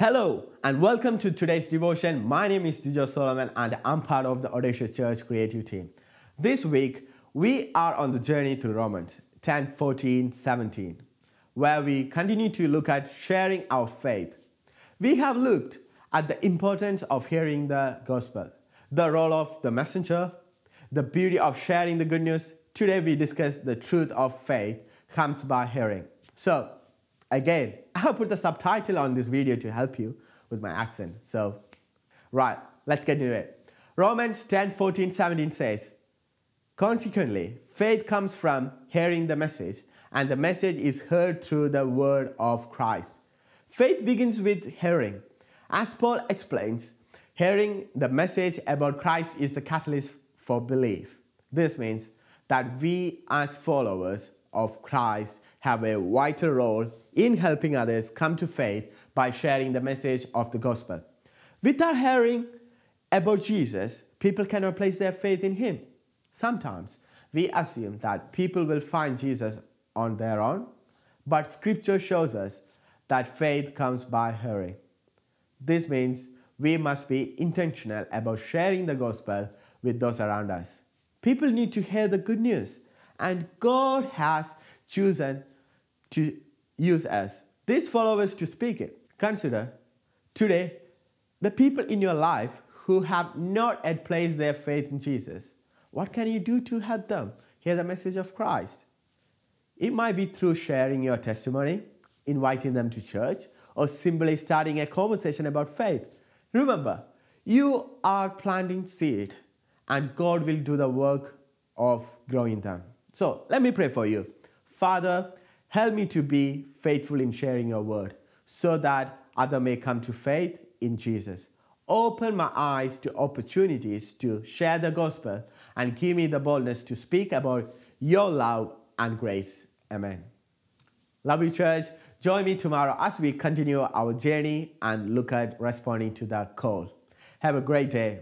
Hello and welcome to today's devotion. My name is Jijo Solomon and I'm part of the Audacious Church creative team. This week, we are on the journey through Romans 10:14-17, where we continue to look at sharing our faith. We have looked at the importance of hearing the gospel, the role of the messenger, the beauty of sharing the good news. Today, we discuss the truth of faith comes by hearing. So, again, I'll put the subtitle on this video to help you with my accent. So, right, let's get into it. Romans 10:14-17 says, consequently, faith comes from hearing the message, and the message is heard through the word of Christ. Faith begins with hearing. As Paul explains, hearing the message about Christ is the catalyst for belief. This means that we as followers of Christ have a vital role in helping others come to faith by sharing the message of the gospel. Without hearing about Jesus, people cannot place their faith in him. Sometimes we assume that people will find Jesus on their own, but scripture shows us that faith comes by hearing. This means we must be intentional about sharing the gospel with those around us. People need to hear the good news, and God has chosen to use us, these followers, to speak it. Consider today the people in your life who have not yet placed their faith in Jesus. What can you do to help them hear the message of Christ? It might be through sharing your testimony, inviting them to church, or simply starting a conversation about faith. Remember, you are planting seed, and God will do the work of growing them. So let me pray for you. Father, help me to be faithful in sharing your word so that others may come to faith in Jesus. Open my eyes to opportunities to share the gospel and give me the boldness to speak about your love and grace. Amen. Love you, church. Join me tomorrow as we continue our journey and look at responding to that call. Have a great day.